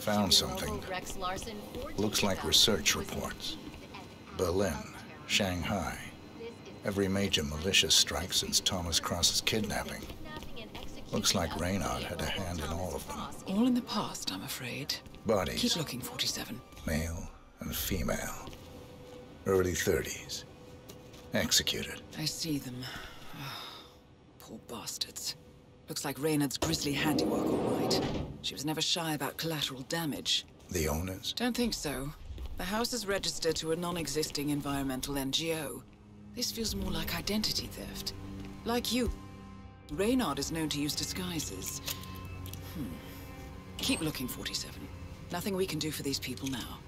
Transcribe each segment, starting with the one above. Found something. Looks like research reports. Berlin, Shanghai. Every major militia strike since Thomas Cross's kidnapping. Looks like Reynard had a hand in all of them. All in the past, I'm afraid. Bodies. Keep looking, 47. Male and female. Early 30s. Executed. I see them. Oh, poor bastards. Looks like Reynard's grisly handiwork, all right. She was never shy about collateral damage. The owners? Don't think so. The house is registered to a non-existing environmental NGO. This feels more like identity theft. Like you. Reynard is known to use disguises. Keep looking, 47. Nothing we can do for these people now.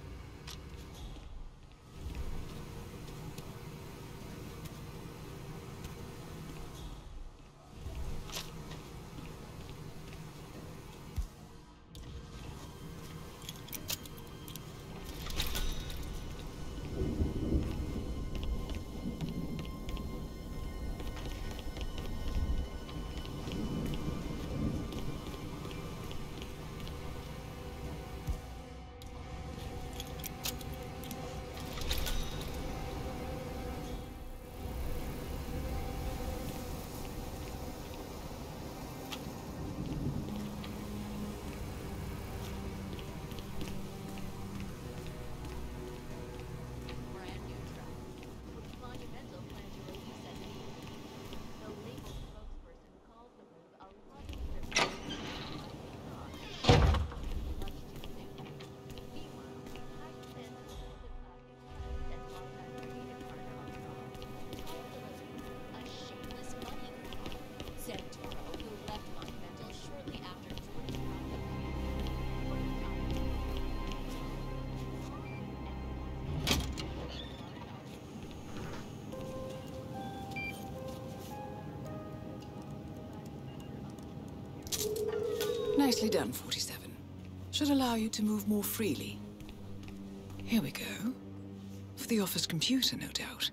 Nicely done, 47. Should allow you to move more freely. Here we go. For the office computer, no doubt.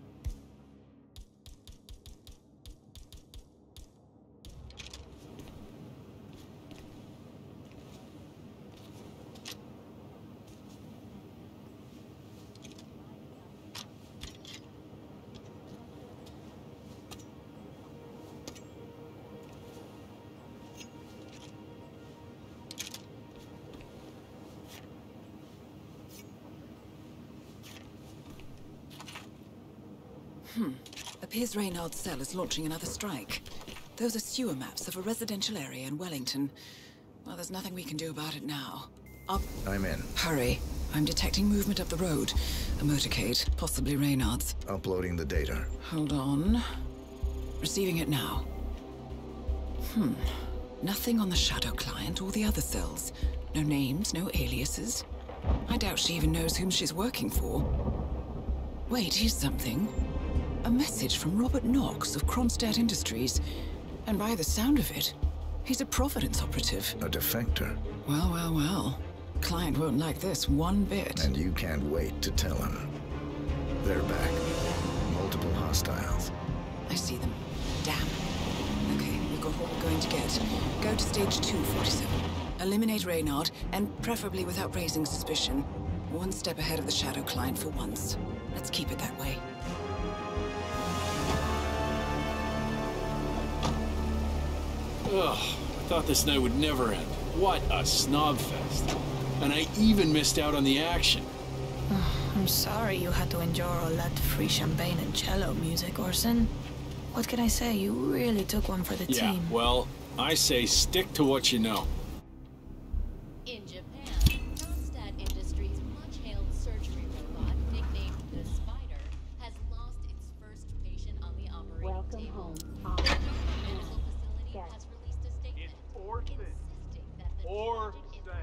Appears Reynard's cell is launching another strike. Those are sewer maps of a residential area in Wellington. Well, there's nothing we can do about it now. I'm in. Hurry. I'm detecting movement up the road. A motorcade, possibly Reynard's. Uploading the data. Hold on. Receiving it now. Nothing on the Shadow Client or the other cells. No names, no aliases. I doubt she even knows whom she's working for. Wait, here's something. A message from Robert Knox of Cromstadt Industries. And by the sound of it, he's a Providence operative. A defector. Well, well, well. Client won't like this one bit. And you can't wait to tell him. They're back. Multiple hostiles. I see them. Damn. Okay, we've got what we're going to get. Go to stage 247. Eliminate Reynard, and preferably without raising suspicion. One step ahead of the Shadow Client for once. Let's keep it that way. Ugh, I thought this night would never end. What a snob fest. And I even missed out on the action. I'm sorry you had to endure all that free champagne and cello music, Orson. What can I say? You really took one for the team. Yeah, well, I say stick to what you know. In Japan, Cromstadt Industries' much-hailed surgery robot, nicknamed the Spider, has lost its first patient on the operating table. Welcome home. Has released a statement insisting that the tragic incident.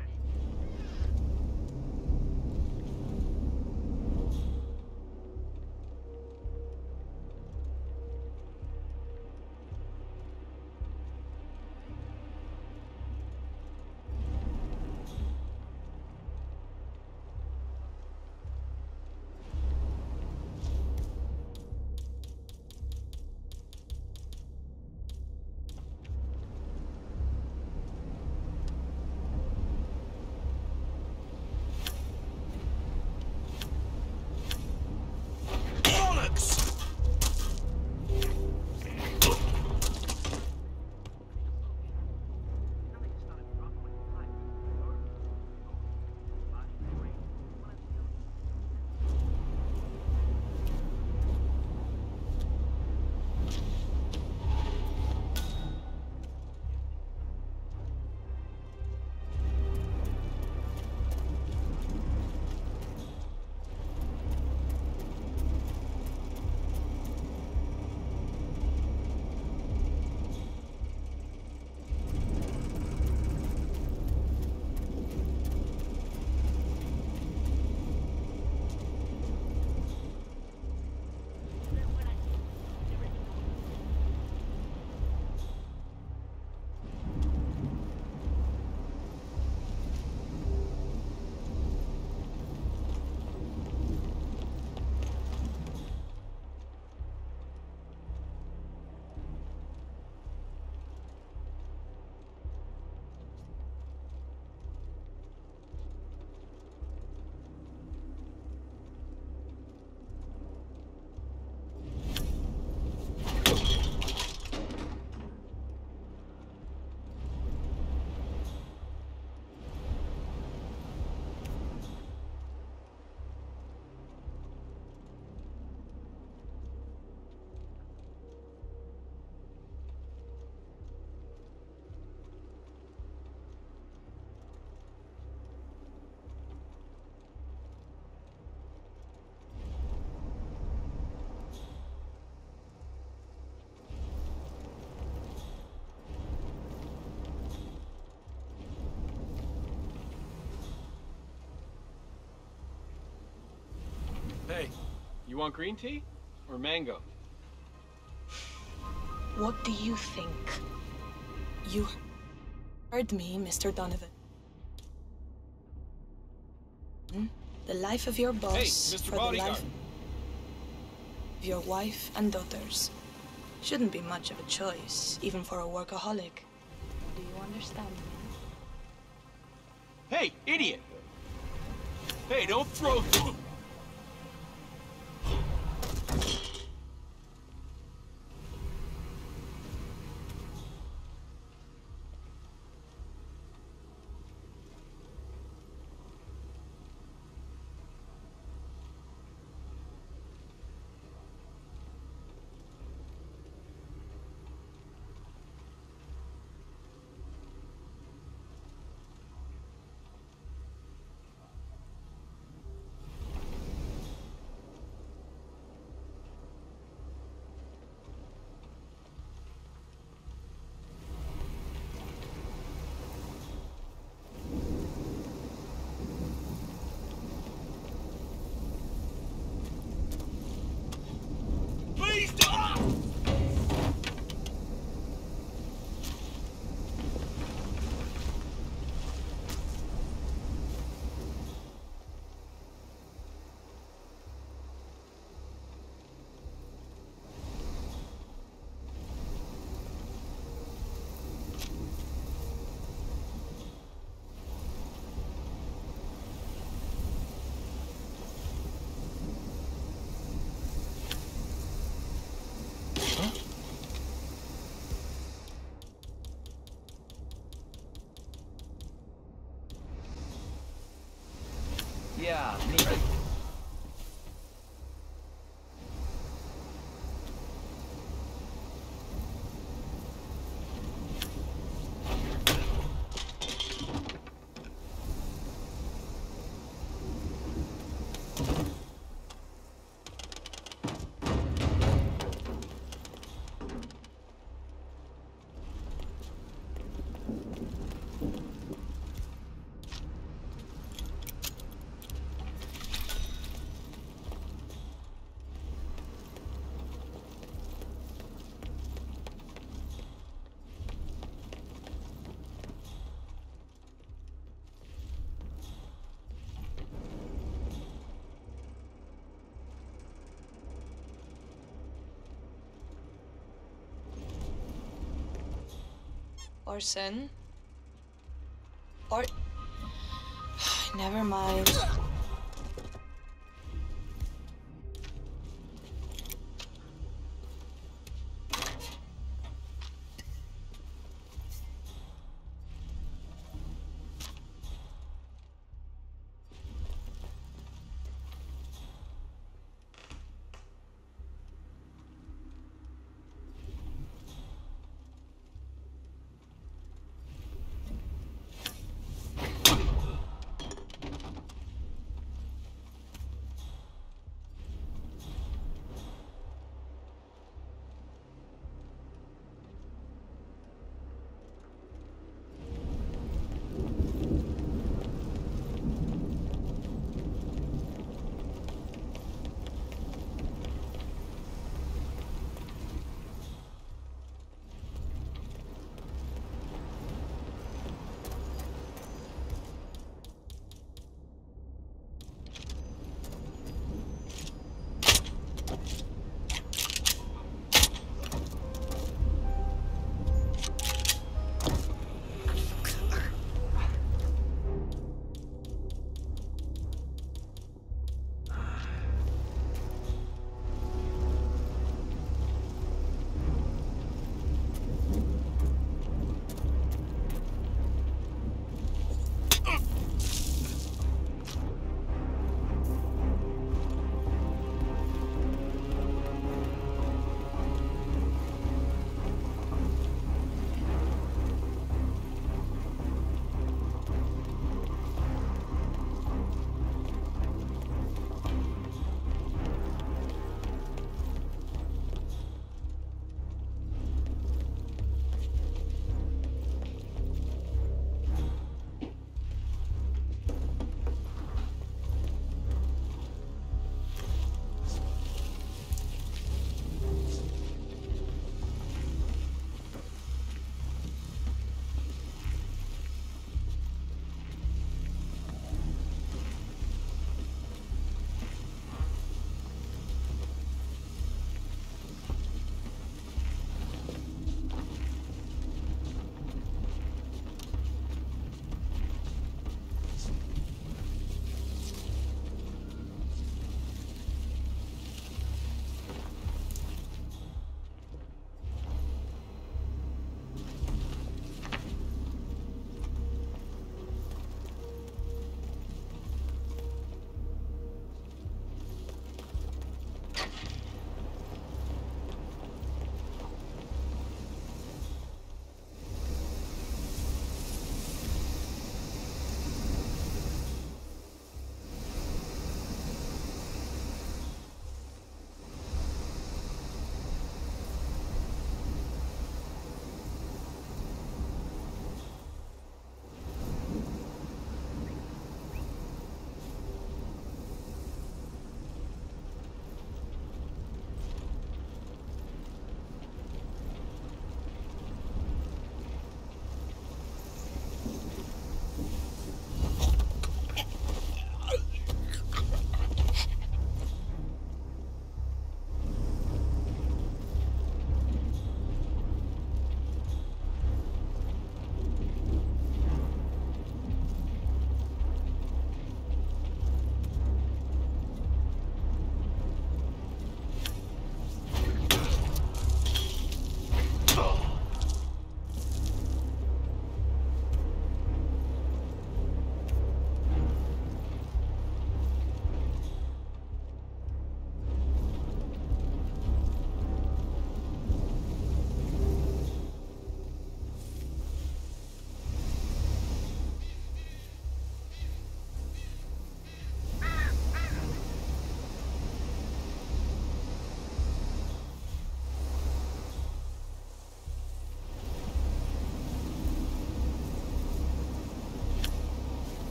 You want green tea or mango? What do you think? You heard me, Mr. Donovan. The life of your boss, hey, Mr. Bodyguard. The life of your wife and daughters. Shouldn't be much of a choice, even for a workaholic. Do you understand me? Hey, idiot! Hey, don't throw... Yeah, me. Orson? Or... Never mind.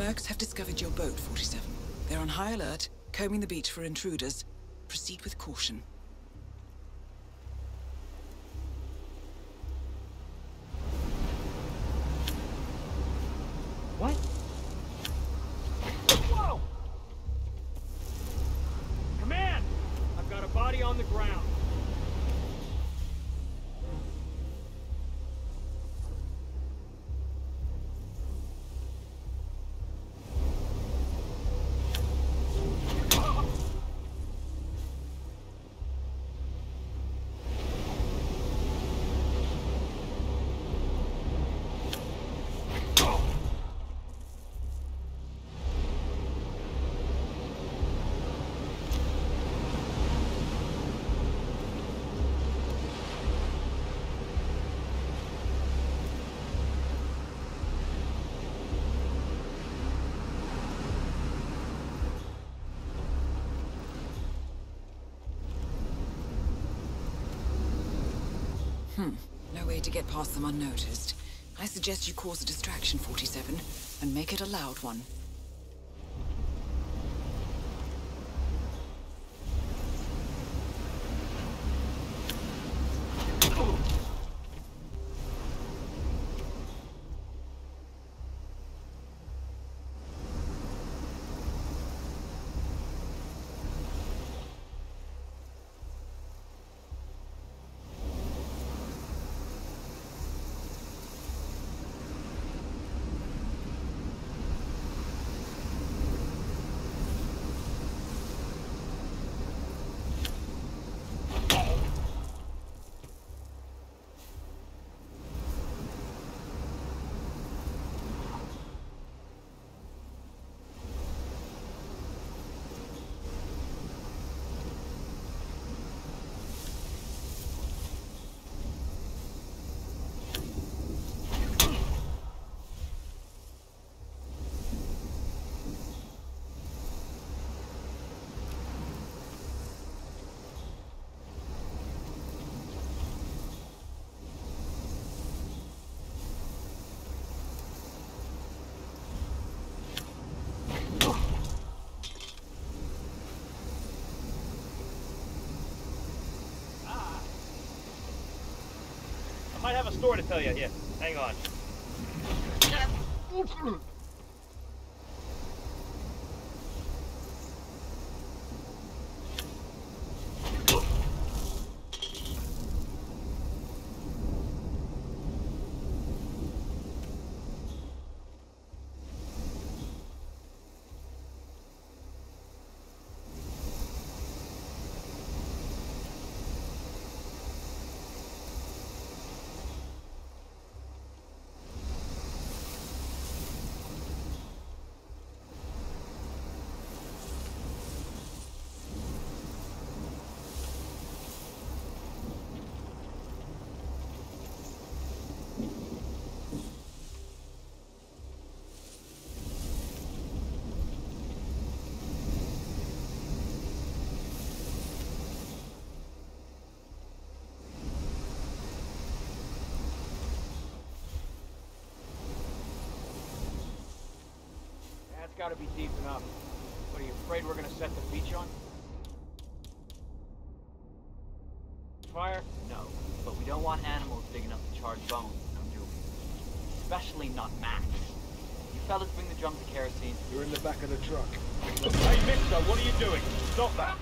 mercs have discovered your boat, 47. They're on high alert, combing the beach for intruders. Proceed with caution. What? Whoa! Command! I've got a body on the ground. No way to get past them unnoticed. I suggest you cause a distraction, 47, and make it a loud one. I have a story to tell you here. Hang on. Gotta be deep enough. What, are you afraid we're gonna set the beach on fire? No, but we don't want animals big enough to charge bones, do we? Especially not Max. You fellas bring the junk to kerosene. You're in the back of the truck. Hey, mister, what are you doing? Stop that!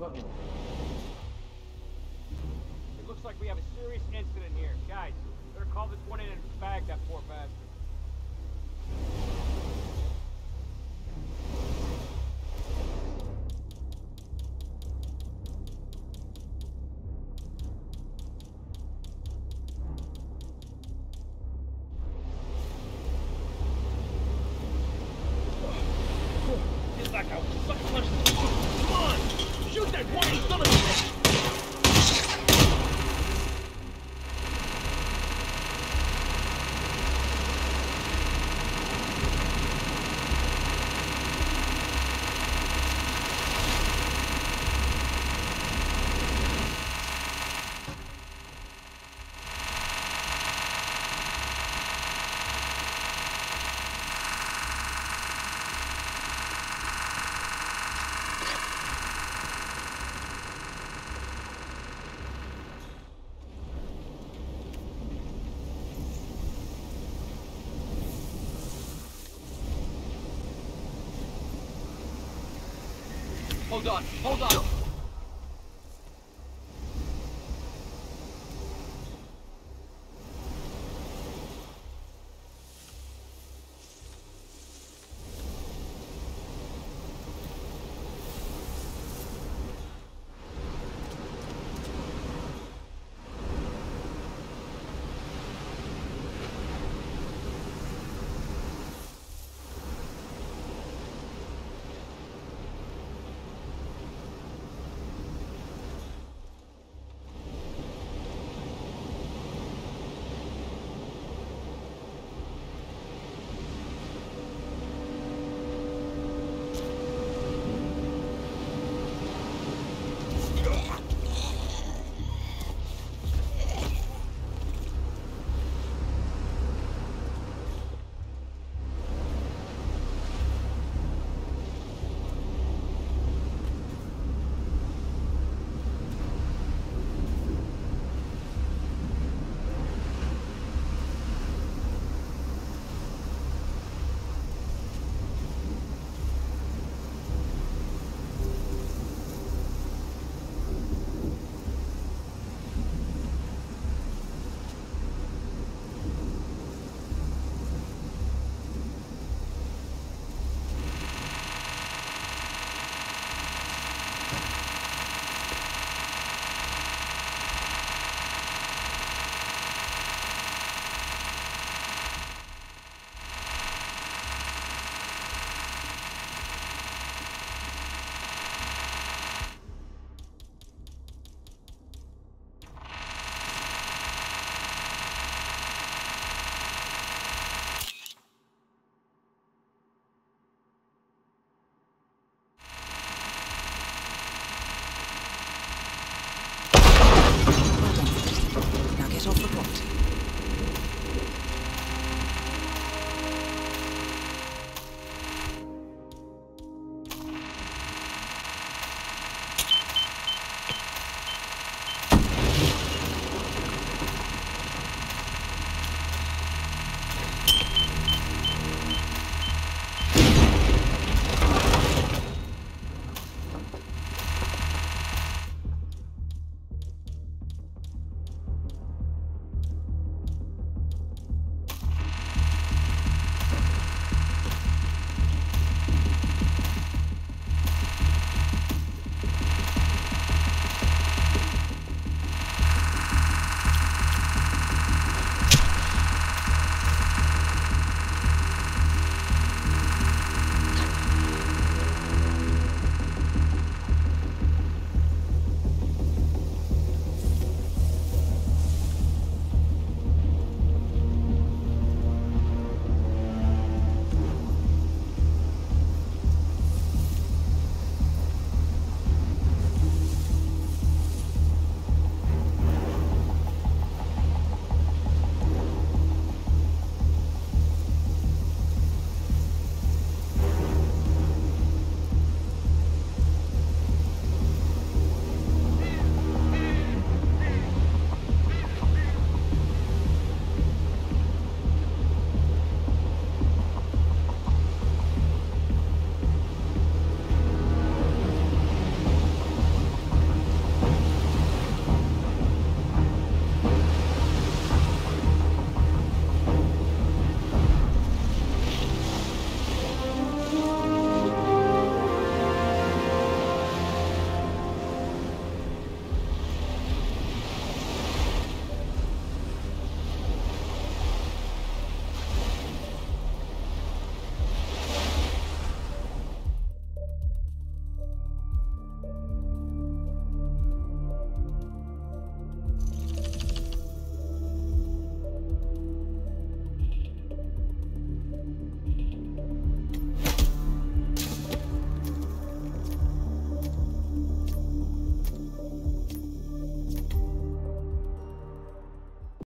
But it looks like we have a serious incident here. Guys, better call this one in and bag that poor bastard. Hold on, hold on.